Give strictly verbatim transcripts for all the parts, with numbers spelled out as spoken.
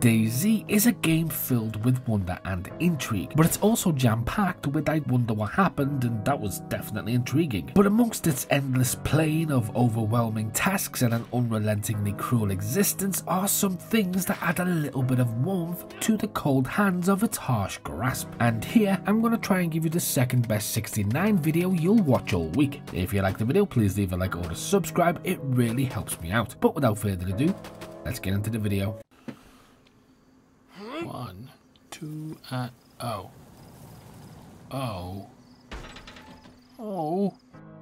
DayZ is a game filled with wonder and intrigue, but it's also jam-packed with I wonder what happened, and that was definitely intriguing. But amongst its endless plane of overwhelming tasks and an unrelentingly cruel existence are some things that add a little bit of warmth to the cold hands of its harsh grasp. And here, I'm going to try and give you the second best sixty-nine video you'll watch all week. If you like the video, please leave a like or a subscribe, it really helps me out. But without further ado, let's get into the video. One, two, and oh. Oh. Oh.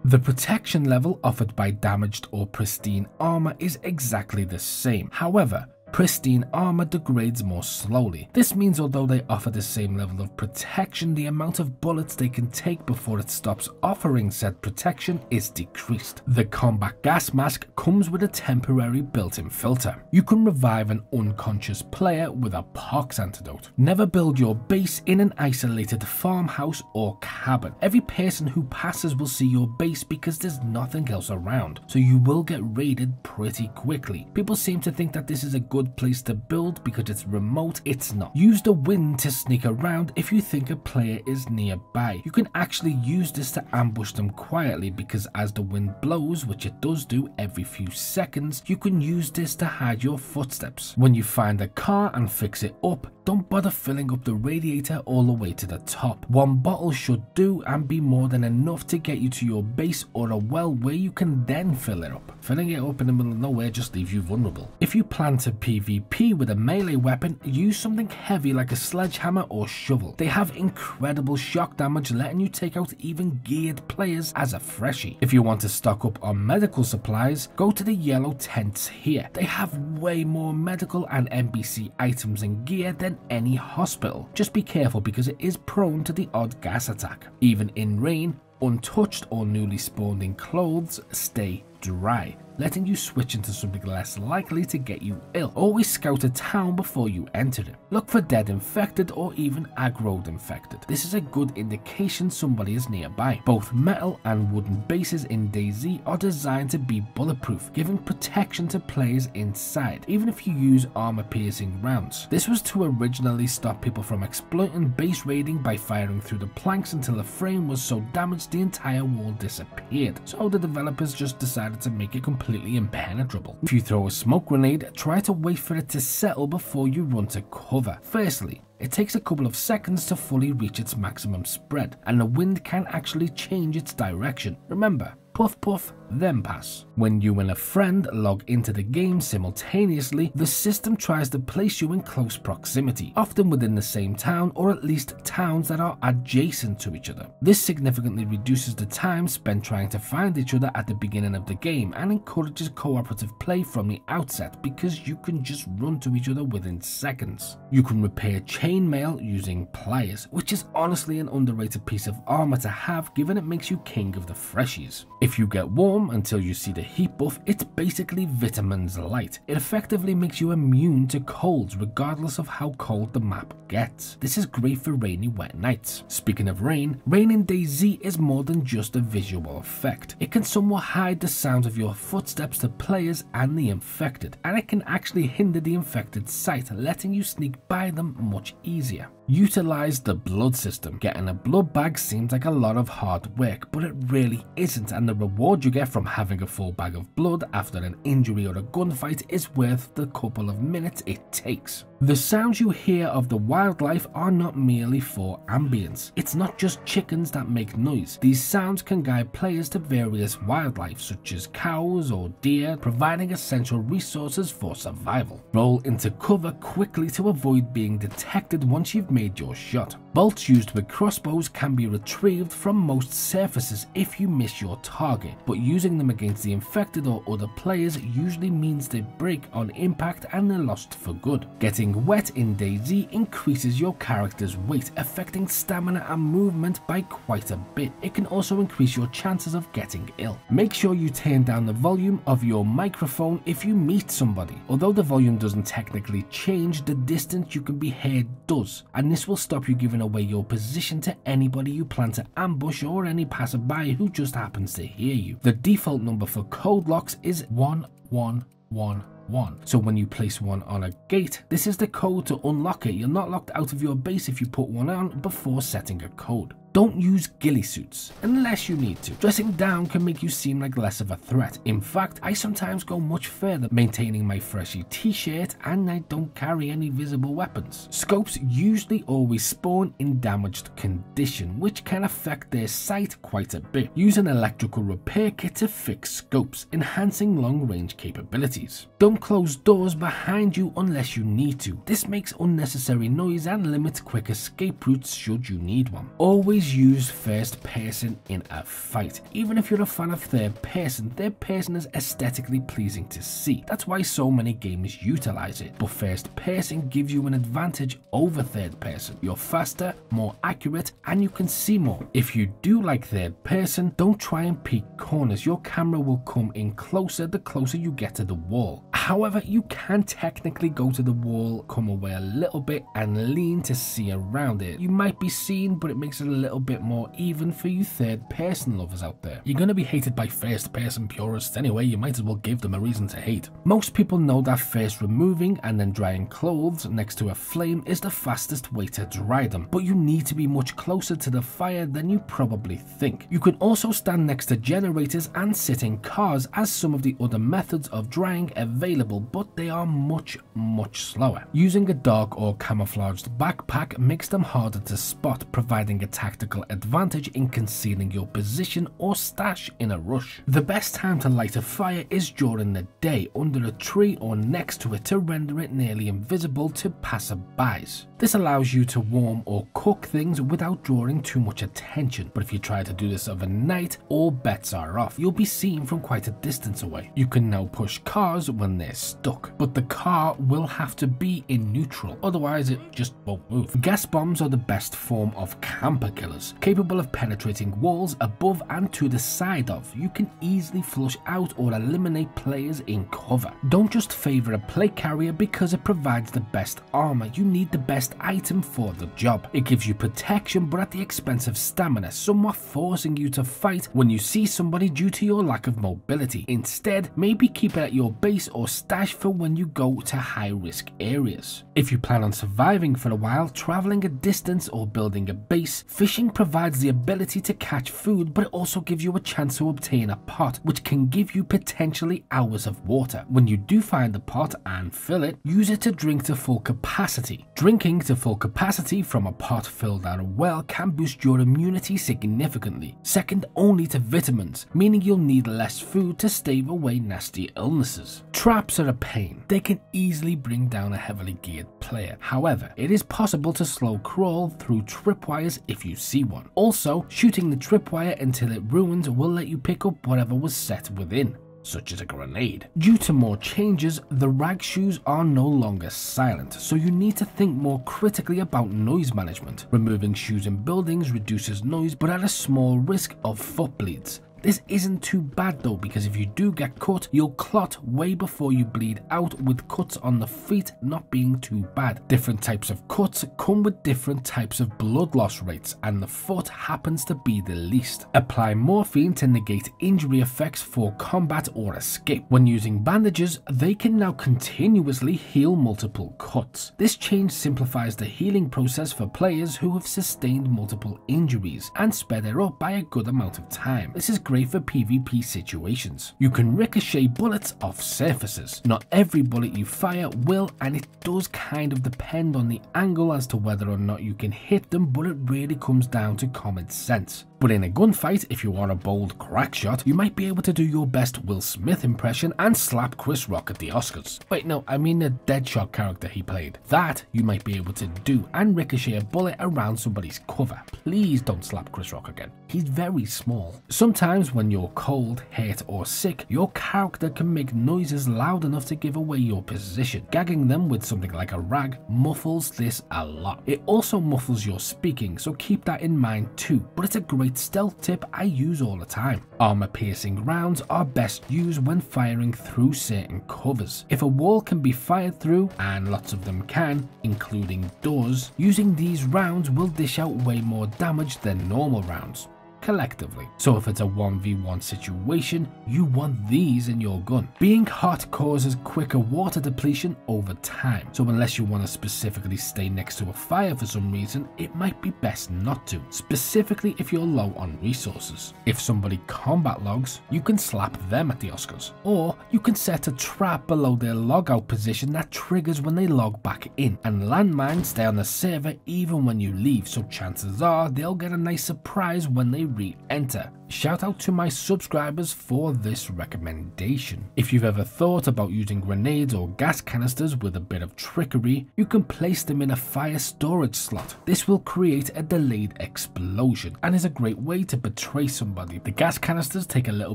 The protection level offered by damaged or pristine armor is exactly the same. However, pristine armor degrades more slowly. This means although they offer the same level of protection, the amount of bullets they can take before it stops offering said protection is decreased. The combat gas mask comes with a temporary built-in filter. You can revive an unconscious player with a pox antidote. Never build your base in an isolated farmhouse or cabin. Every person who passes will see your base because there's nothing else around, so you will get raided pretty quickly. People seem to think that this is a good Good place to build because it's remote. It's not. Use the wind to sneak around if you think a player is nearby. You can actually use this to ambush them quietly because as the wind blows, which it does do every few seconds, you can use this to hide your footsteps. When you find a car and fix it up, don't bother filling up the radiator all the way to the top. One bottle should do and be more than enough to get you to your base or a well where you can then fill it up. Filling it up in the middle of nowhere just leaves you vulnerable. If you plan to PvP with a melee weapon, use something heavy like a sledgehammer or shovel. They have incredible shock damage, letting you take out even geared players as a freshie. If you want to stock up on medical supplies, go to the yellow tents here. They have way more medical and N P C items and gear than any hospital. Just be careful because it is prone to the odd gas attack. Even in rain, untouched or newly spawned in clothes stay dry, letting you switch into something less likely to get you ill. Always scout a town before you enter it. Look for dead infected or even aggroed infected. This is a good indication somebody is nearby. Both metal and wooden bases in DayZ are designed to be bulletproof, giving protection to players inside, even if you use armor-piercing rounds. This was to originally stop people from exploiting base raiding by firing through the planks until the frame was so damaged the entire wall disappeared, so the developers just decided to make it completely completely impenetrable. If you throw a smoke grenade, try to wait for it to settle before you run to cover. Firstly, it takes a couple of seconds to fully reach its maximum spread, and the wind can actually change its direction. Remember, puff puff, then pass. When you and a friend log into the game simultaneously, the system tries to place you in close proximity, often within the same town or at least towns that are adjacent to each other. This significantly reduces the time spent trying to find each other at the beginning of the game and encourages cooperative play from the outset because you can just run to each other within seconds. You can repair chainmail using pliers, which is honestly an underrated piece of armor to have given it makes you king of the freshies. If you get warm until you see the heat buff, it's basically vitamins light. It effectively makes you immune to colds regardless of how cold the map gets. This is great for rainy wet nights. Speaking of rain, rain in DayZ is more than just a visual effect. It can somewhat hide the sound of your footsteps to players and the infected, and it can actually hinder the infected sight, letting you sneak by them much easier. Utilize the blood system. Getting a blood bag seems like a lot of hard work, but it really isn't, and the reward you get from having a full bag of blood after an injury or a gunfight is worth the couple of minutes it takes. The sounds you hear of the wildlife are not merely for ambience. It's not just chickens that make noise. These sounds can guide players to various wildlife such as cows or deer, providing essential resources for survival. Roll into cover quickly to avoid being detected once you've made your shot. Bolts used with crossbows can be retrieved from most surfaces if you miss your target, but using them against the infected or other players usually means they break on impact and they're lost for good. Getting wet in DayZ increases your character's weight, affecting stamina and movement by quite a bit. It can also increase your chances of getting ill. Make sure you turn down the volume of your microphone if you meet somebody. Although the volume doesn't technically change, the distance you can be heard does, and this will stop you giving away your position to anybody you plan to ambush or any passerby who just happens to hear you. The default number for code locks is one one one one. one. So when you place one on a gate, this is the code to unlock it. You're not locked out of your base if you put one on before setting a code. Don't use ghillie suits, unless you need to. Dressing down can make you seem like less of a threat. In fact, I sometimes go much further, maintaining my freshy t-shirt, and I don't carry any visible weapons. Scopes usually always spawn in damaged condition, which can affect their sight quite a bit. Use an electrical repair kit to fix scopes, enhancing long-range capabilities. Don't close doors behind you unless you need to. This makes unnecessary noise and limits quick escape routes should you need one. Always use first person in a fight. Even if you're a fan of third person, third person is aesthetically pleasing to see. That's why so many games utilize it. But first person gives you an advantage over third person. You're faster, more accurate, and you can see more. If you do like third person, don't try and peek corners. Your camera will come in closer the closer you get to the wall. However, you can technically go to the wall, come away a little bit, and lean to see around it. You might be seen, but it makes it a little bit more even for you third person lovers out there. You're going to be hated by first person purists anyway, you might as well give them a reason to hate. Most people know that first removing and then drying clothes next to a flame is the fastest way to dry them, but you need to be much closer to the fire than you probably think. You can also stand next to generators and sit in cars, as some of the other methods of drying available, but they are much, much slower. Using a dark or camouflaged backpack makes them harder to spot, providing a tactical advantage in concealing your position or stash in a rush. The best time to light a fire is during the day, under a tree or next to it, to render it nearly invisible to passerbys. This allows you to warm or cook things without drawing too much attention, but if you try to do this overnight, all bets are off. You'll be seen from quite a distance away. You can now push cars when they're stuck, but the car will have to be in neutral, otherwise it just won't move. Gas bombs are the best form of camper killers, capable of penetrating walls above and to the side of. You can easily flush out or eliminate players in cover. Don't just favour a play carrier because it provides the best armour. You need the best item for the job. It gives you protection but at the expense of stamina, somewhat forcing you to fight when you see somebody due to your lack of mobility. Instead, maybe keep it at your base or stash for when you go to high risk areas. If you plan on surviving for a while, traveling a distance or building a base, fishing provides the ability to catch food, but it also gives you a chance to obtain a pot, which can give you potentially hours of water. When you do find the pot and fill it, use it to drink to full capacity. Drinking to full capacity from a pot filled out of well can boost your immunity significantly, second only to vitamins, meaning you'll need less food to stave away nasty illnesses. Traps are a pain. They can easily bring down a heavily geared player. However, it is possible to slow crawl through tripwires if you see one. Also, shooting the tripwire until it ruins will let you pick up whatever was set within, such as a grenade. Due to more changes, the rag shoes are no longer silent, so you need to think more critically about noise management. Removing shoes in buildings reduces noise but at a small risk of foot bleeds. This isn't too bad though, because if you do get cut, you'll clot way before you bleed out, with cuts on the feet not being too bad. Different types of cuts come with different types of blood loss rates, and the foot happens to be the least. Apply morphine to negate injury effects for combat or escape. When using bandages, they can now continuously heal multiple cuts. This change simplifies the healing process for players who have sustained multiple injuries and sped it up by a good amount of time. This is great for PvP situations. You can ricochet bullets off surfaces. Not every bullet you fire will, and it does kind of depend on the angle as to whether or not you can hit them, but it really comes down to common sense. But in a gunfight, if you are a bold crack shot, you might be able to do your best Will Smith impression and slap Chris Rock at the Oscars. Wait, no, I mean the Deadshot character he played. That you might be able to do, and ricochet a bullet around somebody's cover. Please don't slap Chris Rock again. He's very small. Sometimes when you're cold, hurt or sick, your character can make noises loud enough to give away your position. Gagging them with something like a rag muffles this a lot. It also muffles your speaking, so keep that in mind too. But it's a great stealth tip I use all the time. Armor piercing rounds are best used when firing through certain covers. If a wall can be fired through, and lots of them can, including doors, using these rounds will dish out way more damage than normal rounds. collectively. So if it's a one v one situation, you want these in your gun. Being hot causes quicker water depletion over time, so unless you want to specifically stay next to a fire for some reason, it might be best not to, specifically if you're low on resources. If somebody combat logs, you can slap them at the Oscars, or you can set a trap below their log out position that triggers when they log back in, and landmines stay on the server even when you leave, so chances are they'll get a nice surprise when they re-enter. Shout out to my subscribers for this recommendation. If you've ever thought about using grenades or gas canisters with a bit of trickery, you can place them in a fire storage slot. This will create a delayed explosion and is a great way to betray somebody. The gas canisters take a little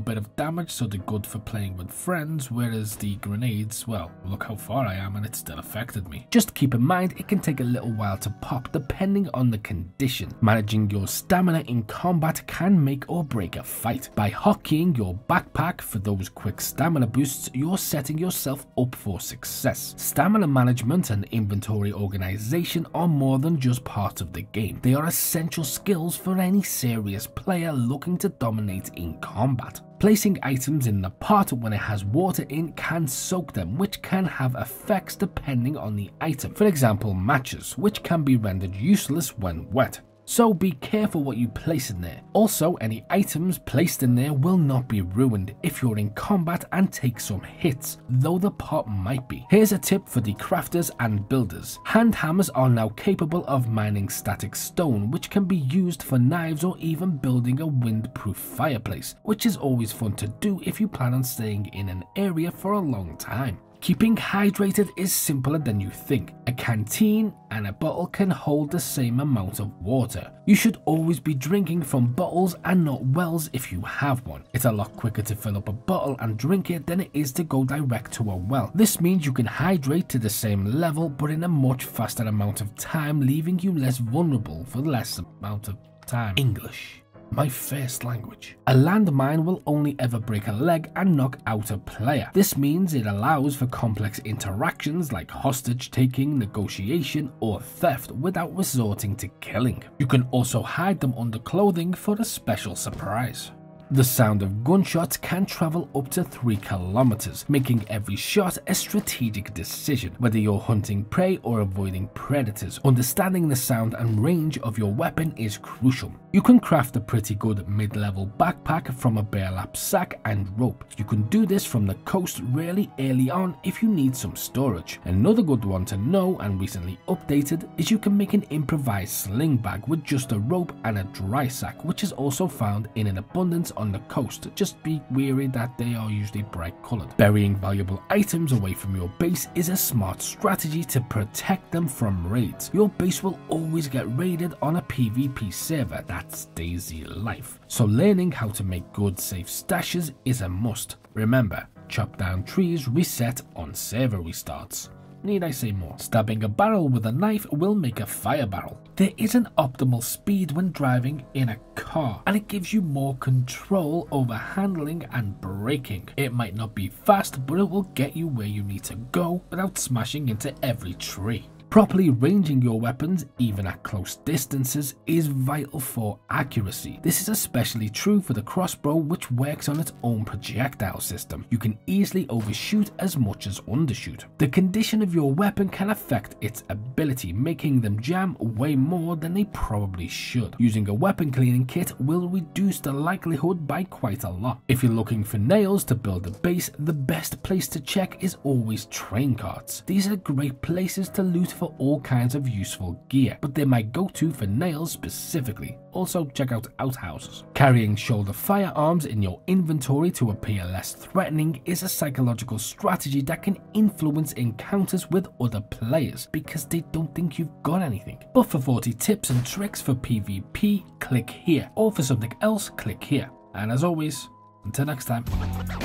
bit of damage, so they're good for playing with friends, whereas the grenades, well, look how far I am and it still affected me. Just keep in mind it can take a little while to pop depending on the condition. Managing your stamina in combat can make or break a fight. By hotkeying your backpack for those quick stamina boosts, you're setting yourself up for success. Stamina management and inventory organization are more than just part of the game. They are essential skills for any serious player looking to dominate in combat. Placing items in the pot when it has water in can soak them, which can have effects depending on the item. For example, matches, which can be rendered useless when wet. So be careful what you place in there. Also, any items placed in there will not be ruined if you're in combat and take some hits, though the pot might be. Here's a tip for the crafters and builders. Hand hammers are now capable of mining static stone, which can be used for knives or even building a windproof fireplace, which is always fun to do if you plan on staying in an area for a long time. Keeping hydrated is simpler than you think. A canteen and a bottle can hold the same amount of water. You should always be drinking from bottles and not wells if you have one. It's a lot quicker to fill up a bottle and drink it than it is to go direct to a well. This means you can hydrate to the same level but in a much faster amount of time, leaving you less vulnerable for less amount of time. English. My first language. A landmine will only ever break a leg and knock out a player. This means it allows for complex interactions like hostage taking, negotiation, or theft without resorting to killing. You can also hide them under clothing for a special surprise. The sound of gunshots can travel up to three kilometers, making every shot a strategic decision, whether you're hunting prey or avoiding predators. Understanding the sound and range of your weapon is crucial. You can craft a pretty good mid-level backpack from a burlap sack and rope. You can do this from the coast really early on if you need some storage. Another good one to know and recently updated is you can make an improvised sling bag with just a rope and a dry sack, which is also found in an abundance on the coast. Just be wary that they are usually bright colored. Burying valuable items away from your base is a smart strategy to protect them from raids. Your base will always get raided on a PvP server, that's DayZ life, so learning how to make good safe stashes is a must. Remember, chop down trees, reset on server restarts. Need I say more? Stabbing a barrel with a knife will make a fire barrel. There is an optimal speed when driving in a car, and it gives you more control over handling and braking. It might not be fast, but it will get you where you need to go without smashing into every tree. Properly ranging your weapons, even at close distances, is vital for accuracy. This is especially true for the crossbow, which works on its own projectile system. You can easily overshoot as much as undershoot. The condition of your weapon can affect its ability, making them jam way more than they probably should. Using a weapon cleaning kit will reduce the likelihood by quite a lot. If you're looking for nails to build a base, the best place to check is always train carts. These are great places to loot for for all kinds of useful gear, but they're my go-to for nails specifically. Also check out outhouses. Carrying shoulder firearms in your inventory to appear less threatening is a psychological strategy that can influence encounters with other players because they don't think you've got anything. But for forty tips and tricks for PvP, click here, or for something else, click here. And as always, until next time.